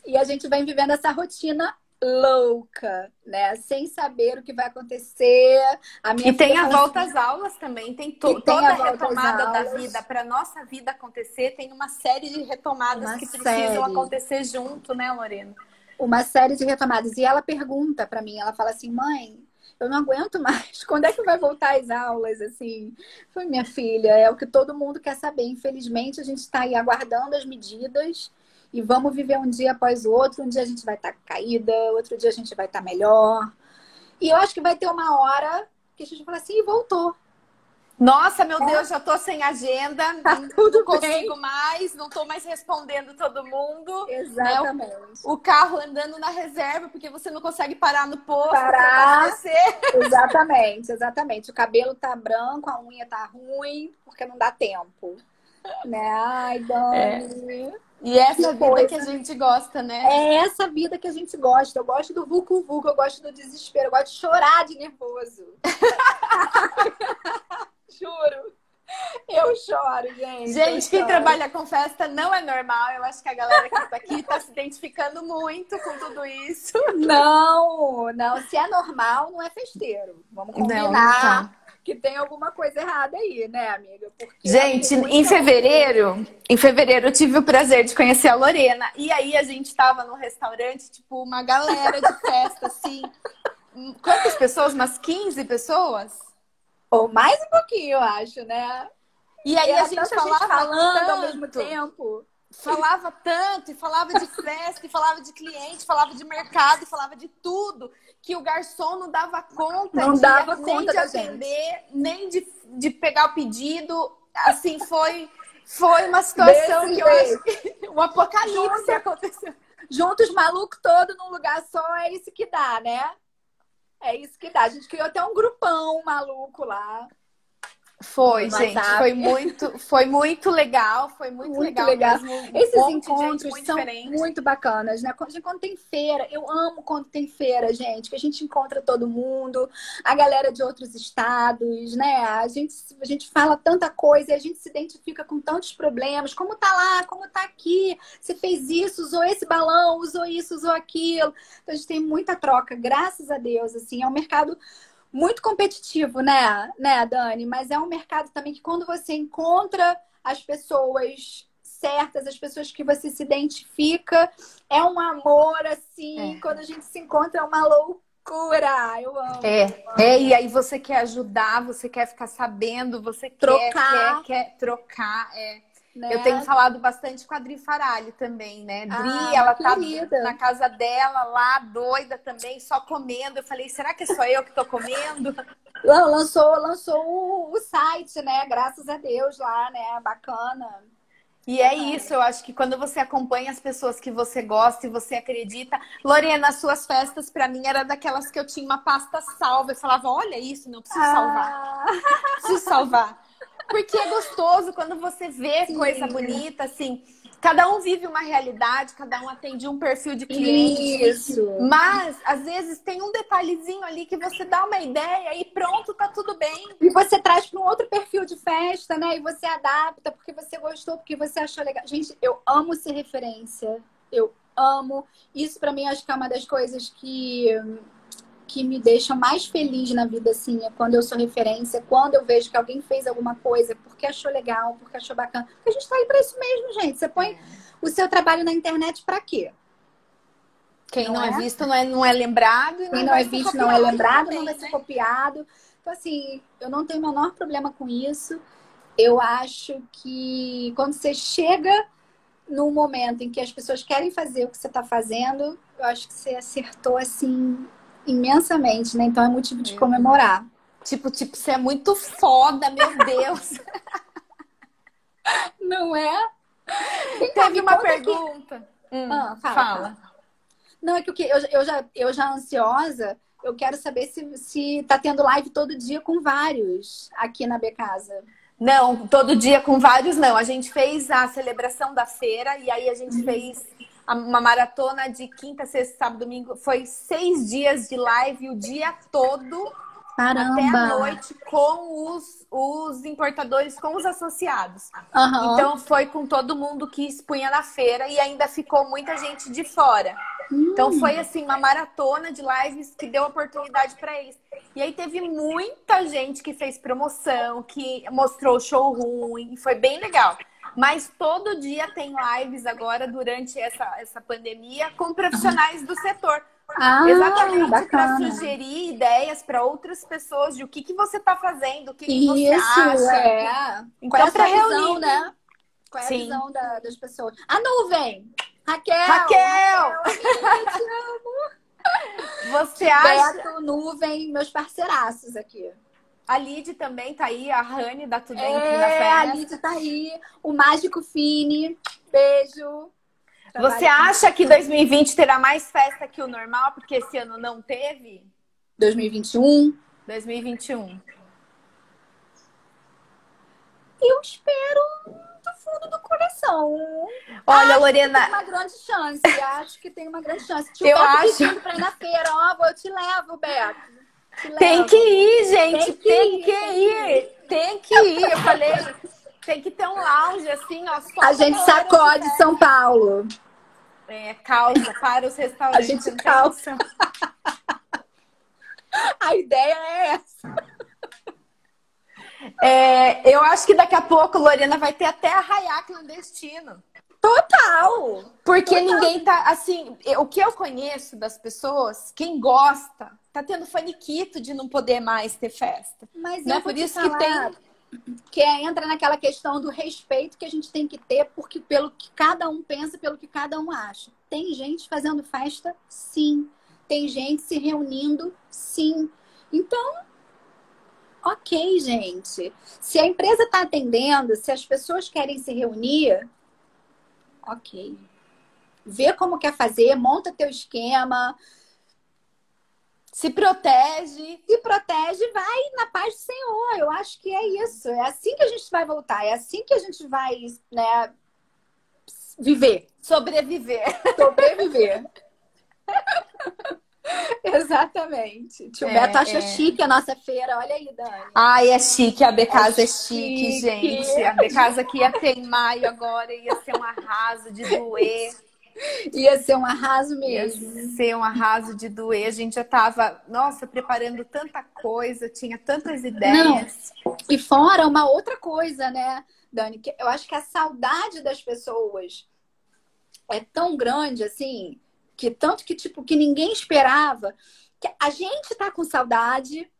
E a gente vem vivendo essa rotina louca, né? Sem saber o que vai acontecer. A minha e tem a volta assim, às aulas também. Tem, to tem toda a, a retomada da vida. Para nossa vida acontecer, tem uma série de retomadas uma que série. precisam acontecer junto, né, Lorena? Uma série de retomadas. E ela pergunta para mim, ela fala assim, mãe, eu não aguento mais. Quando é que vai voltar as aulas? Assim, foi minha filha, é o que todo mundo quer saber. Infelizmente, a gente está aí aguardando as medidas. E vamos viver um dia após o outro. Um dia a gente vai estar caída, outro dia a gente vai estar melhor. E eu acho que vai ter uma hora que a gente vai falar assim, e voltou. Nossa, meu é. Deus, já tô sem agenda, tá não, tudo não consigo bem. mais, não tô mais respondendo todo mundo. Exatamente. Né? O, o carro andando na reserva, porque você não consegue parar no posto. Parar. Exatamente, exatamente. O cabelo tá branco, a unha tá ruim, porque não dá tempo. Né? Ai, Dani... É. E essa vida que a gente gosta, né? É essa vida que a gente gosta. Eu gosto do vucu vucu, eu gosto do desespero, eu gosto de chorar de nervoso. Juro. Eu choro, gente. Gente, eu quem choro. trabalha com festa não é normal. Eu acho que a galera que tá aqui tá se identificando muito com tudo isso. Não, não. Se é normal, não é festeiro. Vamos combinar. Não, não. Que tem alguma coisa errada aí, né, amiga? Porque gente, em fevereiro, em fevereiro eu tive o prazer de conhecer a Lorena. E aí a gente tava num restaurante, tipo, uma galera de festa, assim. Quantas pessoas? Umas quinze pessoas? Ou mais um pouquinho, eu acho, né? E aí e a gente falava gente falando tanto, ao mesmo tempo. Falava tanto, e falava de festa, e falava de cliente, falava de mercado, falava de tudo, que o garçom não dava conta não de, dava nem conta de atender, nem de, de pegar o pedido. Assim, foi, foi uma situação Desse que jeito. eu acho que um apocalipse Junto, aconteceu. Juntos, maluco todo num lugar só, é isso que dá, né? É isso que dá. A gente criou até um grupão maluco lá. Foi, Mas gente, sabe. foi muito, foi muito legal, foi muito, muito legal, legal mesmo. Esses um encontros muito são diferente. muito bacanas, né? Quando, quando tem feira, eu amo quando tem feira, gente, que a gente encontra todo mundo, a galera de outros estados, né? A gente, a gente fala tanta coisa e a gente se identifica com tantos problemas, como tá lá, como tá aqui, você fez isso, usou esse balão, usou isso, usou aquilo. Então a gente tem muita troca, graças a Deus, assim, é um mercado... muito competitivo, né? né, Dani? Mas é um mercado também que quando você encontra as pessoas certas, as pessoas que você se identifica, é um amor, assim. É. Quando a gente se encontra, é uma loucura. Eu amo. É, eu amo. é e aí você quer ajudar, você quer ficar sabendo, você trocar. quer, quer, quer trocar. É. Né? Eu tenho falado bastante com a Dri Faralho também, né? Dri, ah, ela tá querida. na casa dela lá, doida também, só comendo. Eu falei, será que é só eu que tô comendo? Não, lançou, lançou o, o site, né? Graças a Deus lá, né? Bacana. E é isso, eu acho que quando você acompanha as pessoas que você gosta e você acredita... Lorena, as suas festas, pra mim, era daquelas que eu tinha uma pasta salva. Eu falava, olha isso, não preciso ah. salvar. Preciso salvar. Porque é gostoso quando você vê Sim. coisa bonita, assim. Cada um vive uma realidade, cada um atende um perfil de cliente. Isso. Mas, às vezes, tem um detalhezinho ali que você dá uma ideia e pronto, tá tudo bem. E você traz para um outro perfil de festa, né? E você adapta porque você gostou, porque você achou legal. Gente, eu amo ser referência. Eu amo. Isso, pra mim, acho que é uma das coisas que... que me deixa mais feliz na vida, assim, é quando eu sou referência, quando eu vejo que alguém fez alguma coisa porque achou legal, porque achou bacana. Porque a gente tá aí pra isso mesmo, gente. Você põe o seu trabalho na internet para quê? Quem não, não é? é visto não é, não é lembrado. Não Quem não é visto copiado, não é lembrado, também, não vai ser né? copiado. Então, assim, eu não tenho o menor problema com isso. Eu acho que quando você chega num momento em que as pessoas querem fazer o que você está fazendo, eu acho que você acertou, assim, imensamente, né? Então é motivo de comemorar. Tipo, tipo, você é muito foda, meu Deus! Não é? Então, teve uma pergunta. Que... Hum, ah, fala. fala. Não, é que eu, eu, já, eu já ansiosa, eu quero saber se, se tá tendo live todo dia com vários aqui na Becasa. Não, todo dia com vários não. A gente fez a celebração da feira e aí a gente uhum. fez uma maratona de quinta, sexta, sábado, domingo. Foi seis dias de live o dia todo. Caramba. Até a noite com os, os importadores, com os associados. Uhum. Então foi com todo mundo que expunha na feira e ainda ficou muita gente de fora. Então foi assim, uma maratona de lives que deu oportunidade para eles. E aí teve muita gente que fez promoção, que mostrou showroom, e foi bem legal. Mas todo dia tem lives agora, durante essa, essa pandemia, com profissionais do setor. Ah, exatamente, para sugerir ideias para outras pessoas de o que, que você está fazendo, o que, que você Isso, acha. É. Então, é para reunir, né? Qual é a Sim. visão da, das pessoas? A nuvem! Raquel! Raquel! Raquel te amo! Você acha? Beto, nuvem, meus parceiraços aqui. A Lid também tá aí, a Rani da Tudem é, aqui na festa. A Lid tá aí, o Mágico Fini, beijo. Trabalho Você acha muito. que dois mil e vinte terá mais festa que o normal, porque esse ano não teve? dois mil e vinte e um? dois mil e vinte e um. Eu espero... fundo do coração. Olha, acho Lorena... que tem uma grande chance. Acho que tem uma grande chance. Te eu acho. Pra ir na feira, ó, eu te levo, Beto. Te levo. Tem que ir, gente. Tem que, tem que ir. ir. Tem que ir. Eu falei, tem que ter um lounge, assim, ó. Só a gente sacode de São Paulo. É, calça para os restaurantes. A gente calça. A ideia é essa. É, eu acho que daqui a pouco, Lorena, vai ter até arraiá clandestino. Total! Porque Total. ninguém tá, assim... Eu, o que eu conheço das pessoas, quem gosta, tá tendo faniquito de não poder mais ter festa. Mas não é por isso que tem... Que entra naquela questão do respeito que a gente tem que ter porque pelo que cada um pensa, pelo que cada um acha. Tem gente fazendo festa, sim. Tem gente se reunindo, sim. Então... Ok, gente. Se a empresa está atendendo, se as pessoas querem se reunir, ok. Vê como quer fazer, monta teu esquema, se protege, se protege, vai na paz do Senhor. Eu acho que é isso. É assim que a gente vai voltar, é assim que a gente vai, né, viver. Sobreviver. Sobreviver. Exatamente. Tio é, Beto acha é. chique a nossa feira. Olha aí, Dani. Ai, é chique. A Becasa é, é chique, chique, gente. A Becasa que ia ter em maio agora ia ser um arraso de doer. Ia ser um arraso mesmo. Ia ser um arraso de doer. A gente já tava, nossa, preparando tanta coisa, tinha tantas ideias. Não. E fora uma outra coisa, né, Dani? Que eu acho que a saudade das pessoas é tão grande, assim... Que, tanto que, tipo, que ninguém esperava. Que a gente tá com saudade,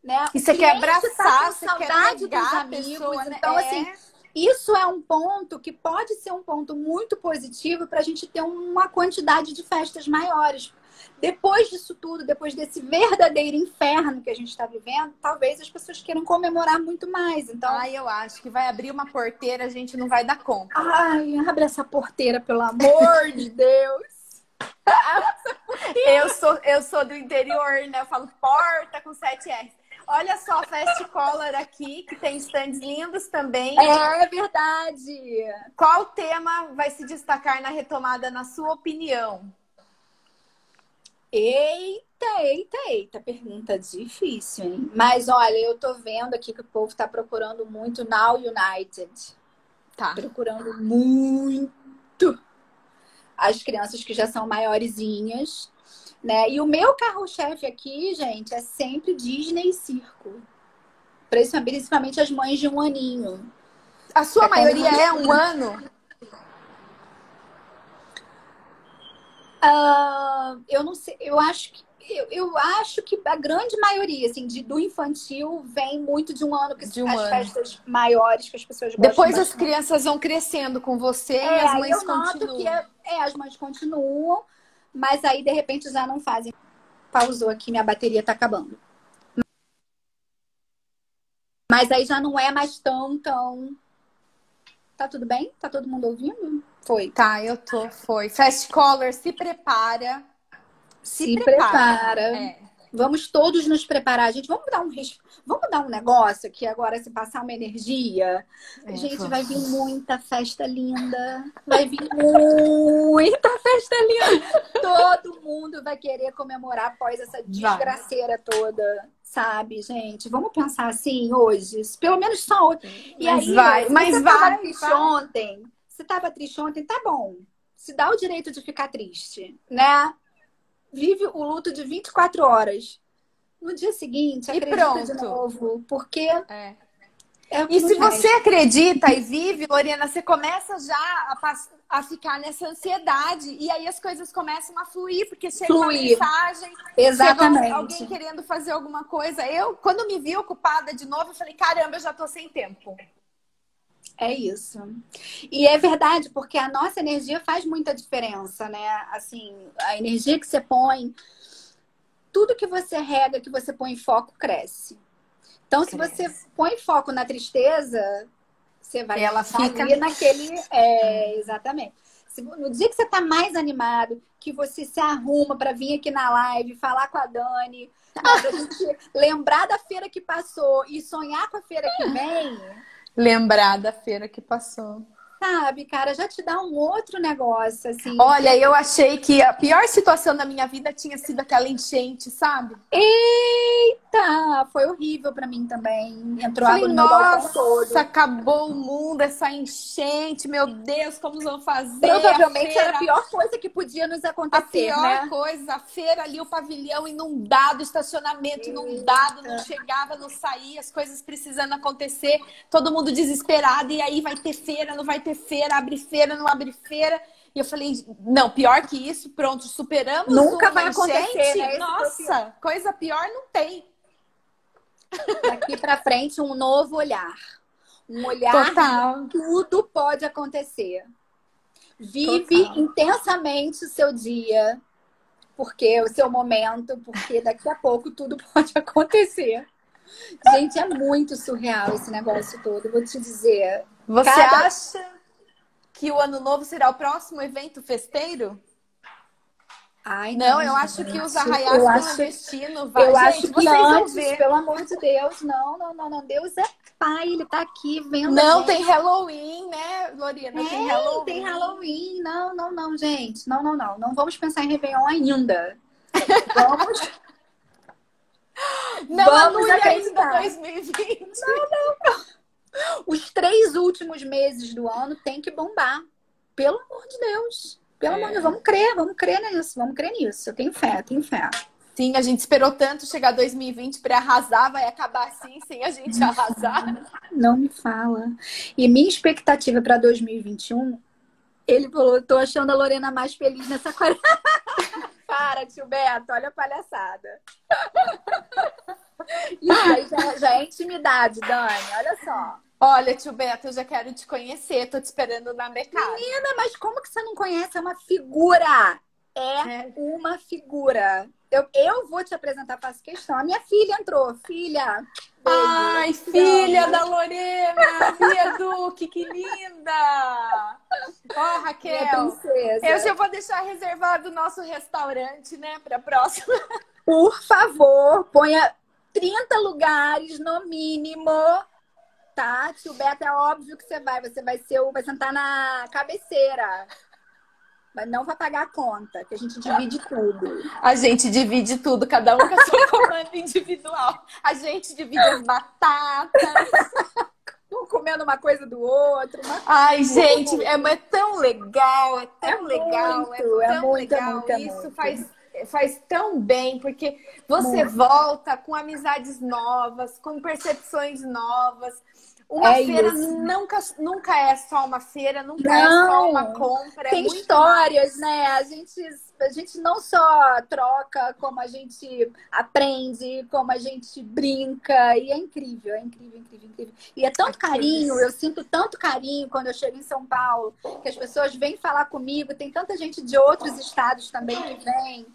né? E você quer abraçar, você quer pegar a pessoa, né? Então, assim, isso é um ponto que pode ser um ponto muito positivo pra gente ter uma quantidade de festas maiores. Depois disso tudo, depois desse verdadeiro inferno que a gente está vivendo, talvez as pessoas queiram comemorar muito mais. Então, ai, eu acho que vai abrir uma porteira, a gente não vai dar conta. Ai, abre essa porteira, pelo amor de Deus. Eu sou, eu sou do interior, né? Eu falo porta com sete erres. Olha só, Festa Color aqui, que tem stands lindos também. É verdade. Qual tema vai se destacar na retomada, na sua opinião? Eita, eita, eita. Pergunta difícil, hein? Mas olha, eu tô vendo aqui que o povo tá procurando muito Now United. Tá. Procurando muito. As crianças que já são maiorzinhas, né? E o meu carro-chefe aqui, gente, é sempre Disney e circo. Principalmente as mães de um aninho. A sua é maioria é um ano? Uh, eu não sei, eu acho que eu, eu acho que a grande maioria, assim, de, do infantil vem muito de um ano que de um as ano. festas maiores que as pessoas gostam. Depois as crianças vão crescendo com você é, e as mães eu continuam. Noto que é, é, as mães continuam, mas aí de repente já não fazem. Pausou aqui, minha bateria tá acabando. Mas aí já não é mais tão, tão... Tá tudo bem? Tá todo mundo ouvindo? Foi. Tá, eu tô, foi. Festa Color, se prepara. Se, se prepara. prepara. É. Vamos todos nos preparar, gente. Vamos dar um vamos dar um negócio aqui agora, se passar uma energia. É, gente, foi. Vai vir muita festa linda. Vai vir muita festa linda. Todo mundo vai querer comemorar após essa desgraceira vai. toda. Sabe, gente? Vamos pensar assim hoje. Pelo menos só hoje. E mas aí, vai. Mas você vai. Tava triste vai. ontem. Você tava triste ontem? Tá bom. Se dá o direito de ficar triste, né? Vive o luto de vinte e quatro horas. No dia seguinte, acredita e pronto. de novo. Porque... É. É e se você é. acredita e vive, Lorena, você começa já a, a ficar nessa ansiedade. E aí as coisas começam a fluir, porque chega fluir. uma mensagem. Exatamente. Chega alguém querendo fazer alguma coisa. Eu, quando me vi ocupada de novo, eu falei, caramba, eu já tô sem tempo. É isso. E é verdade, porque a nossa energia faz muita diferença, né? Assim, a energia que você põe, tudo que você rega, que você põe em foco, cresce. Então, se você põe foco na tristeza, você vai ela fica naquele... É, exatamente. No dia que você tá mais animado, que você se arruma para vir aqui na live, falar com a Dani, pra gente lembrar da feira que passou e sonhar com a feira que vem... Lembrar da feira que passou. Sabe, cara, já te dá um outro negócio, assim. Olha, eu achei que a pior situação da minha vida tinha sido aquela enchente, sabe? Eita! Foi horrível pra mim também. Entrou água no meu balcão todo. Nossa, acabou o mundo, essa enchente. Meu Deus, como vão fazer? Provavelmente feira... era a pior coisa que podia nos acontecer, né? A pior né? coisa. A feira ali, o pavilhão inundado, estacionamento Eita. inundado. Não chegava, não saía, as coisas precisando acontecer. Todo mundo desesperado. E aí vai ter feira, não vai ter feira, abre feira, não abre feira. E eu falei, não, pior que isso, pronto, superamos. Nunca vai acontecer, né? Nossa, coisa pior não tem. Daqui pra frente, um novo olhar. Um olhar Total. tudo pode acontecer. Vive Total. intensamente o seu dia, porque o seu momento, porque daqui a pouco tudo pode acontecer. Gente, é muito surreal esse negócio todo, vou te dizer. Você Cada... acha que o Ano Novo será o próximo evento festeiro? Ai, não, não eu acho que os arraiais clandestinos vai. Eu acho que antes, pelo amor de Deus, não, não, não, não. Deus é pai, ele tá aqui vendo. Não, tem Halloween, né, Lorena? É, tem Halloween. Tem Halloween. Não, não, não, gente. Não, não, não. Não vamos pensar em Réveillon ainda. Vamos... Não, vamos acreditar. dois mil e vinte. Não, não, não. Os três últimos meses do ano tem que bombar. Pelo amor de Deus. Pelo é. amor de Deus. Vamos crer, vamos crer nisso. Vamos crer nisso. Eu tenho fé, tenho fé. Sim, a gente esperou tanto chegar dois mil e vinte para arrasar. Vai acabar assim, sem a gente não arrasar. Fala. Não me fala. E minha expectativa para dois mil e vinte e um... Ele falou, tô achando a Lorena mais feliz nessa quarentena. Para, tio Beto, olha a palhaçada. Isso aí já, já é intimidade, Dani, olha só. Olha, tio Beto, eu já quero te conhecer, tô te esperando na Becasa. Menina, mas como que você não conhece? É uma figura. É, é. uma figura. Eu, eu vou te apresentar, faço questão. A minha filha entrou, filha. Beijo. Ai, filha da Lorena, minha Duque, que linda! Ó, oh, Raquel, eu já vou deixar reservado o nosso restaurante, né, pra próxima. Por favor, ponha trinta lugares no mínimo. Tá, tio Beto, é óbvio que você vai. Você vai, ser, vai sentar na cabeceira. Mas não vai pagar a conta, que a gente divide tudo. A gente divide tudo, cada um com a sua comanda individual. A gente divide as batatas, um comendo uma coisa do outro. Uma Ai, coisa. gente, é, é tão legal, é tão é legal, muito, é tão é muito, legal. É muito, é muito. Isso faz, faz tão bem, porque você muito. volta com amizades novas, com percepções novas. Uma é feira nunca, nunca é só uma feira, nunca não. é só uma compra. Tem é histórias, mais. né? A gente, a gente não só troca, como a gente aprende, como a gente brinca. E é incrível, é incrível, incrível, incrível. E é tanto carinho, eu sinto tanto carinho quando eu chego em São Paulo, que as pessoas vêm falar comigo. Tem tanta gente de outros estados também que vem.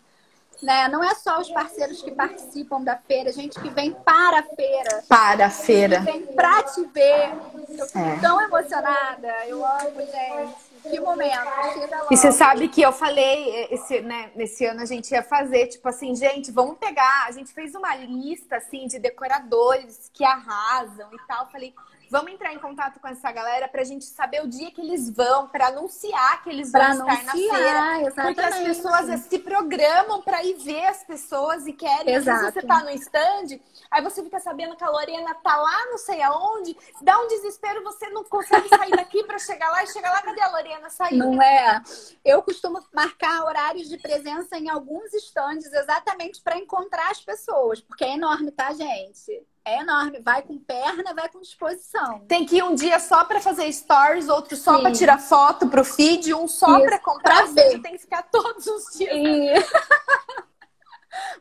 Né? Não é só os parceiros que participam da feira, gente que vem para a feira. Para a feira. Vem para te ver. Eu fico é. tão emocionada. Eu amo, gente. Que momento. E você sabe que eu falei, esse, né, nesse ano a gente ia fazer, tipo assim, gente, vamos pegar. A gente fez uma lista, assim, de decoradores que arrasam e tal. Eu falei, vamos entrar em contato com essa galera pra gente saber o dia que eles vão, pra anunciar que eles pra vão estar na feira. Exatamente. Porque as pessoas se programam pra ir ver as pessoas e querem. Às vezes você tá no stand, aí você fica sabendo que a Lorena tá lá não sei aonde, dá um desespero, você não consegue sair daqui pra chegar lá e chegar lá, cadê a Lorena? Saiu. Não é? Eu costumo marcar horários de presença em alguns estandes exatamente para encontrar as pessoas, porque é enorme, tá, gente? É enorme. Vai com perna, vai com disposição. Tem que ir um dia só para fazer stories, outro só para tirar foto pro feed, um só para comprar. Pra ver. Tem que ficar todos os dias.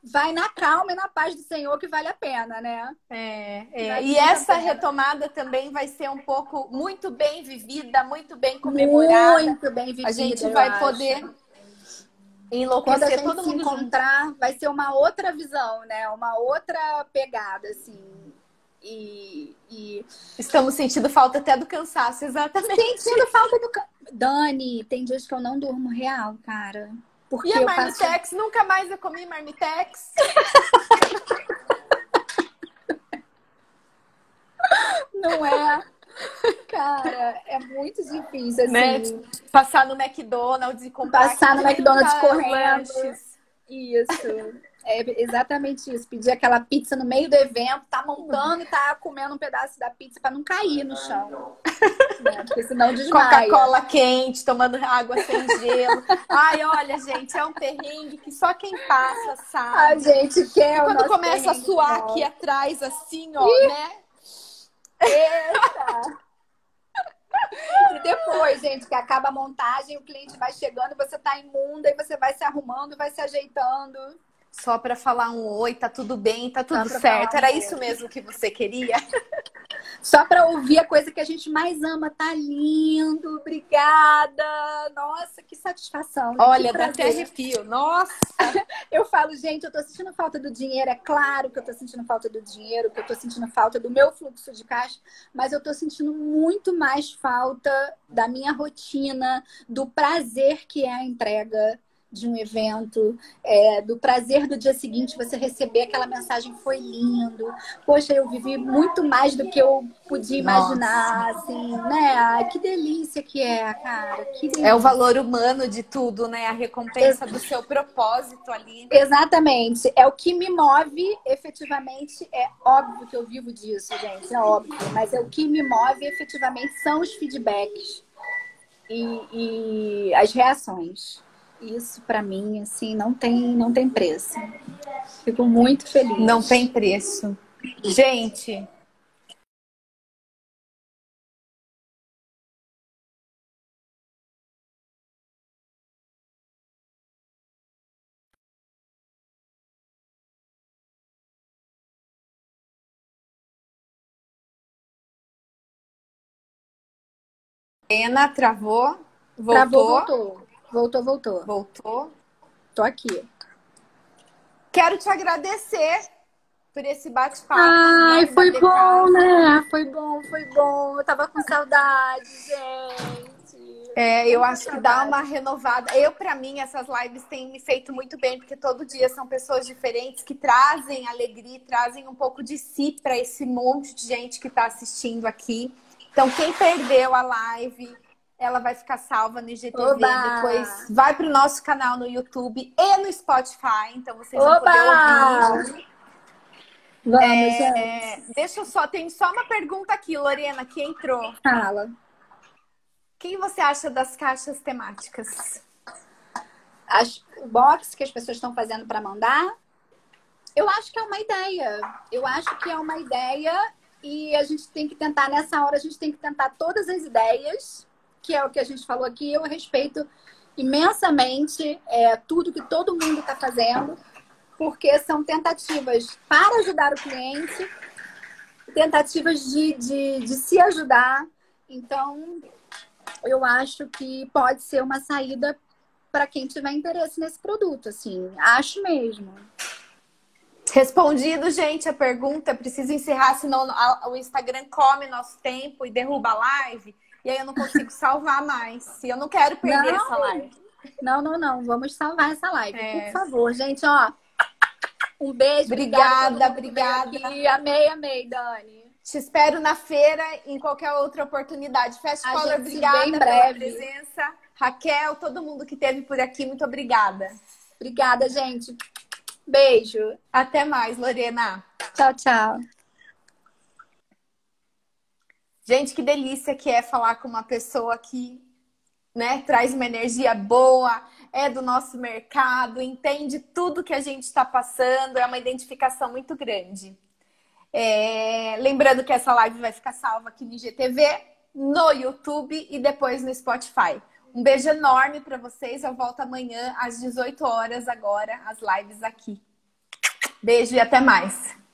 Vai na calma e na paz do Senhor, que vale a pena, né? É, é. E essa retomada também vai ser um pouco muito bem vivida, muito bem comemorada. Muito bem vivida. A gente vai poder enlouquecer todo mundo. Quando a gente se encontrar, vai ser uma outra visão, né? Uma outra pegada, assim. E, e... estamos sentindo falta até do cansaço, exatamente. Sentindo falta do cansaço. Dani, tem dias que eu não durmo real, cara. Porque e a Marmitex? Passo... Nunca mais eu comi Marmitex. Não é? Cara, é muito difícil, assim. Né? Passar no McDonald's e comprar... Passar no McDonald's correndo. Lanches. Isso. É exatamente isso. Pedir aquela pizza no meio do evento, tá montando e tá comendo um pedaço da pizza pra não cair no chão. Né? Porque senão desmaia. Coca-Cola quente, tomando água sem gelo. Ai, olha, gente, é um perrengue que só quem passa sabe. Ai, gente, que é o quando começa a suar aqui atrás, assim, ó, Ih. né? Eita! E depois, gente, que acaba a montagem, o cliente vai chegando, você tá imunda e você vai se arrumando, vai se ajeitando. Só pra falar um oi, tá tudo bem, tá tudo certo. Era isso mesmo que você queria? Só pra ouvir a coisa que a gente mais ama. Tá lindo, obrigada. Nossa, que satisfação. Olha, dá até arrepio. Nossa. Eu falo, gente, eu tô sentindo falta do dinheiro. É claro que eu tô sentindo falta do dinheiro, que eu tô sentindo falta do meu fluxo de caixa, mas eu tô sentindo muito mais falta da minha rotina, do prazer que é a entrega de um evento, é, do prazer do dia seguinte você receber aquela mensagem, foi lindo, poxa, eu vivi muito mais do que eu podia imaginar. Nossa. Assim, né? Ai, que delícia que é, cara, que delícia. É o valor humano de tudo, né? A recompensa do seu propósito ali. Exatamente, é o que me move efetivamente, é óbvio que eu vivo disso, gente, é óbvio, mas é o que me move efetivamente são os feedbacks e, e as reações. Isso, pra mim, assim, não tem, não tem preço. Fico muito feliz. Não tem preço. Gente... Ana travou, voltou. Travou, voltou. Voltou, voltou. Voltou. Tô aqui. Quero te agradecer por esse bate-papo. Ai, né, foi bom, né? Foi bom, foi bom. Eu tava com saudade, gente. É, eu acho que dá uma renovada. Eu, pra mim, essas lives têm me feito muito bem, porque todo dia são pessoas diferentes que trazem alegria, trazem um pouco de si pra esse monte de gente que tá assistindo aqui. Então, quem perdeu a live... ela vai ficar salva no I G T V. Oba! Depois vai pro nosso canal no YouTube e no Spotify. Então vocês Oba! Vão poder ouvir. Vamos, é, gente. Deixa eu só... Tem só uma pergunta aqui, Lorena, que entrou. Fala. Quem você acha das caixas temáticas? As box que as pessoas estão fazendo para mandar? Eu acho que é uma ideia. Eu acho que é uma ideia... E a gente tem que tentar, nessa hora, a gente tem que tentar todas as ideias, que é o que a gente falou aqui. Eu respeito imensamente é, tudo que todo mundo está fazendo, porque são tentativas para ajudar o cliente, tentativas de, de, de se ajudar. Então, eu acho que pode ser uma saída para quem tiver interesse nesse produto, assim. Acho mesmo. Respondido, gente, a pergunta. Preciso encerrar, senão o Instagram come nosso tempo e derruba a live. E aí eu não consigo salvar mais. E eu não quero perder não, essa live. Não, não, não. Vamos salvar essa live, é. por favor, gente. Ó, um beijo. Obrigada, obrigada. obrigada. Amei, amei, Dani. Te espero na feira, em qualquer outra oportunidade. Festa Color, obrigada pela breve. presença. Raquel, todo mundo que esteve por aqui, muito obrigada. Obrigada, gente. Beijo. Até mais, Lorena. Tchau, tchau. Gente, que delícia que é falar com uma pessoa que, né, traz uma energia boa, é do nosso mercado, entende tudo que a gente está passando, é uma identificação muito grande. É... Lembrando que essa live vai ficar salva aqui no I G T V, no YouTube e depois no Spotify. Um beijo enorme para vocês. Eu volto amanhã às dezoito horas agora, as lives aqui. Beijo e até mais.